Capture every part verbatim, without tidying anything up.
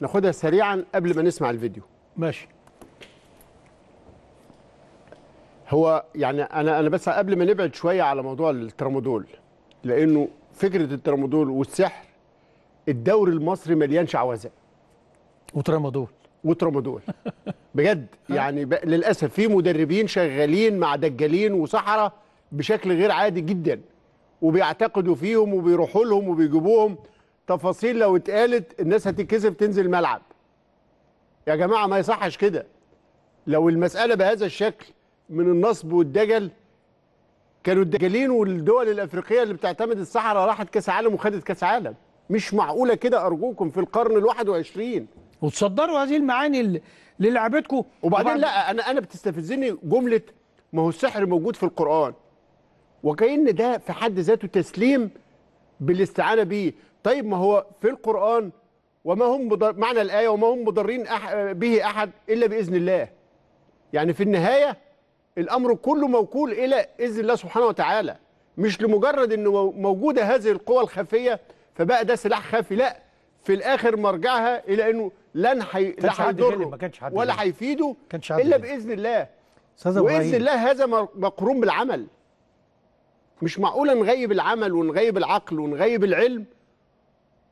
ناخدها سريعا قبل ما نسمع الفيديو. ماشي. هو يعني انا انا بس قبل ما نبعد شويه على موضوع الترامادول، لانه فكره الترامادول والسحر الدوري المصري مليان شعوذه وترامادول وترامادول بجد يعني للاسف في مدربين شغالين مع دجالين وسحره بشكل غير عادي جدا، وبيعتقدوا فيهم وبيروحوا لهم وبيجيبوهم تفاصيل لو اتقالت الناس هتتكسف تنزل الملعب. يا جماعه ما يصحش كده. لو المساله بهذا الشكل من النصب والدجل كانوا الدجالين والدول الافريقيه اللي بتعتمد الصحراء راحت كاس عالم وخدت كاس عالم. مش معقوله كده ارجوكم في القرن الواحد وعشرين وتصدروا هذه المعاني للعبتكم. وبعدين وبعد... لا انا انا بتستفزني جمله ما هو السحر موجود في القران، وكأن ده في حد ذاته تسليم بالاستعانه بيه. طيب ما هو في القران وما هم مضر... معنى الايه وما هم مضرين أح... به احد الا باذن الله. يعني في النهايه الامر كله موكول الى اذن الله سبحانه وتعالى، مش لمجرد انه موجوده هذه القوى الخفيه فبقى ده سلاح خفي. لا، في الاخر مرجعها الى انه لن حي... لا هيضره ولا هيفيده الا باذن الله، واذن الله هذا مقرون بالعمل. مش معقوله نغيب العمل ونغيب العقل ونغيب العلم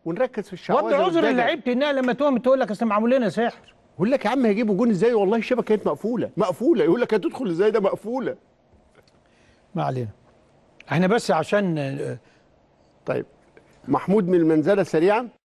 ونركز في الشعوذه. وانت عذر اللعيبه انها لما تقوم تقول لك اصل معمول لنا سحر، يقول لك يا عم هيجيبوا جون ازاي؟ والله الشبكه كانت مقفوله مقفوله. يقول لك هتدخل ازاي؟ ده مقفوله. ما علينا احنا بس عشان طيب محمود من المنزله سريعا.